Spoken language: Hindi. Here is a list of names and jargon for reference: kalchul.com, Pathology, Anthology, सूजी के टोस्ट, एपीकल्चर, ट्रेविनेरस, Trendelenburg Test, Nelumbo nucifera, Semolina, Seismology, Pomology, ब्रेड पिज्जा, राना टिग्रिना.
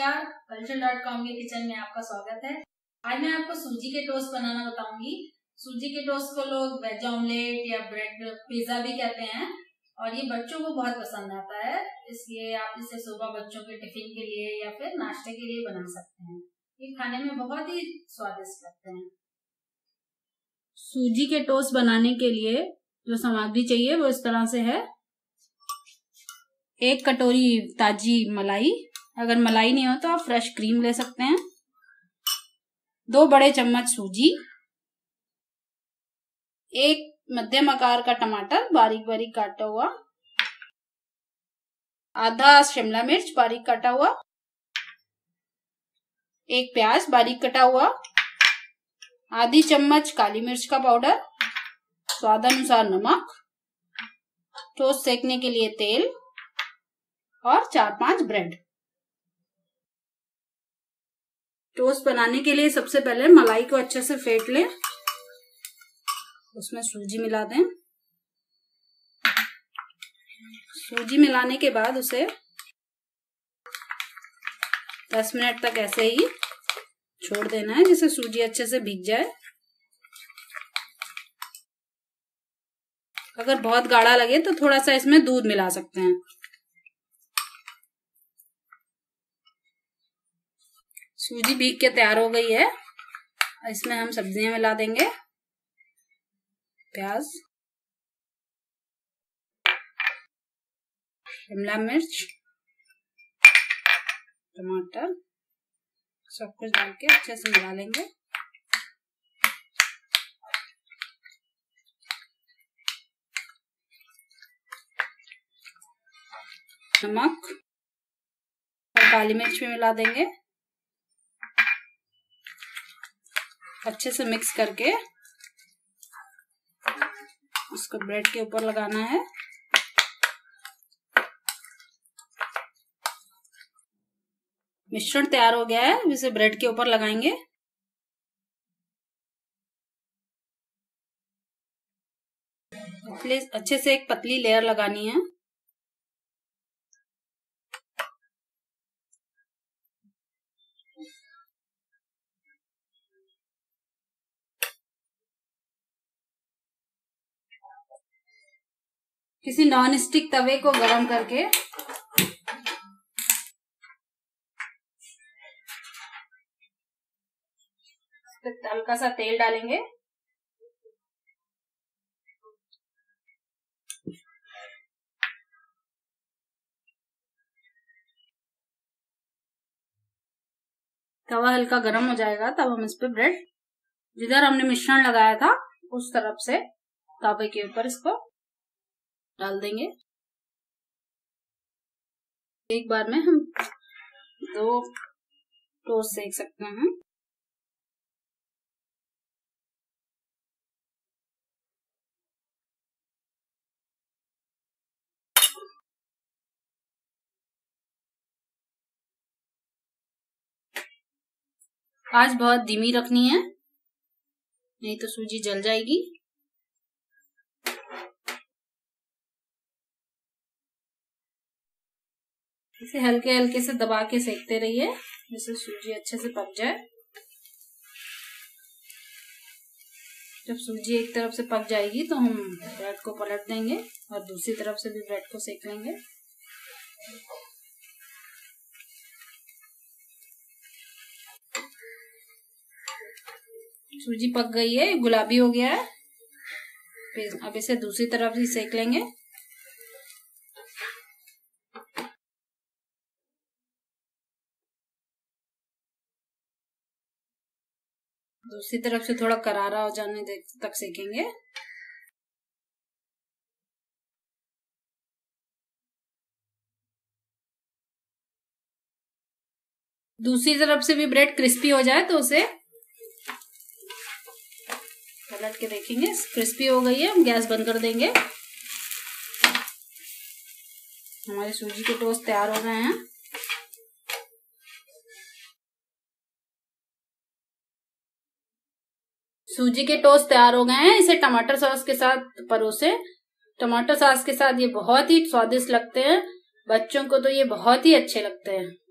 नमस्कार, kalchul.com के किचन में आपका स्वागत है। आज मैं आपको सूजी के टोस्ट बनाना बताऊंगी। सूजी के टोस्ट को लोग वेज ऑमलेट या ब्रेड पिज्जा भी कहते हैं और ये बच्चों को बहुत पसंद आता है, इसलिए आप इसे सुबह बच्चों के टिफिन के लिए या फिर नाश्ते के लिए बना सकते हैं। ये खाने में बहुत ही स्वादिष्ट लगते हैं। सूजी के टोस्ट बनाने के लिए जो सामग्री चाहिए वो इस तरह से है। 1 कटोरी ताजी मलाई, अगर मलाई नहीं हो तो आप फ्रेश क्रीम ले सकते हैं। 2 बड़े चम्मच सूजी, 1 मध्यम आकार का टमाटर बारीक बारीक काटा हुआ, आधा शिमला मिर्च बारीक काटा हुआ, 1 प्याज बारीक कटा हुआ, आधी चम्मच काली मिर्च का पाउडर, स्वादानुसार नमक, टोस्ट सेकने के लिए तेल और 4-5 ब्रेड। टोस्ट बनाने के लिए सबसे पहले मलाई को अच्छे से फेंट लें, उसमें सूजी मिला दें। सूजी मिलाने के बाद उसे 10 मिनट तक ऐसे ही छोड़ देना है, जिससे सूजी अच्छे से भीग जाए। अगर बहुत गाढ़ा लगे तो थोड़ा सा इसमें दूध मिला सकते हैं। सूजी भीग के तैयार हो गई है। इसमें हम सब्जियां मिला देंगे, प्याज, शिमला मिर्च, टमाटर, सब कुछ डाल के अच्छे से मिला लेंगे। नमक और काली मिर्च भी मिला देंगे। अच्छे से मिक्स करके इसको ब्रेड के ऊपर लगाना है। मिश्रण तैयार हो गया है, इसे ब्रेड के ऊपर लगाएंगे। अच्छे से एक पतली लेयर लगानी है। किसी नॉन स्टिक तवे को गरम करके हल्का सा तेल डालेंगे। तवा हल्का गरम हो जाएगा तब हम इस पे ब्रेड, जिधर हमने मिश्रण लगाया था उस तरफ से तवे के ऊपर इसको डाल देंगे। एक बार में हम 2 टोस्ट सेक सकते हैं। आंच बहुत धीमी रखनी है, नहीं तो सूजी जल जाएगी। इसे हल्के हल्के से दबा के सेकते रहिए, जिससे सूजी अच्छे से पक जाए। जब सूजी एक तरफ से पक जाएगी तो हम ब्रेड को पलट देंगे और दूसरी तरफ से भी ब्रेड को सेक लेंगे। सूजी पक गई है, गुलाबी हो गया है। अब इसे दूसरी तरफ से सेक लेंगे। दूसरी तरफ से थोड़ा करारा हो जाने तक सेकेंगे। दूसरी तरफ से भी ब्रेड क्रिस्पी हो जाए तो उसे पलट के देखेंगे। क्रिस्पी हो गई है, हम गैस बंद कर देंगे। हमारे सूजी के टोस्ट तैयार हो गए हैं। सूजी के टोस्ट तैयार हो गए हैं। इसे टमाटर सॉस के साथ परोसे। टमाटर सॉस के साथ ये बहुत ही स्वादिष्ट लगते हैं, बच्चों को तो ये बहुत ही अच्छे लगते हैं।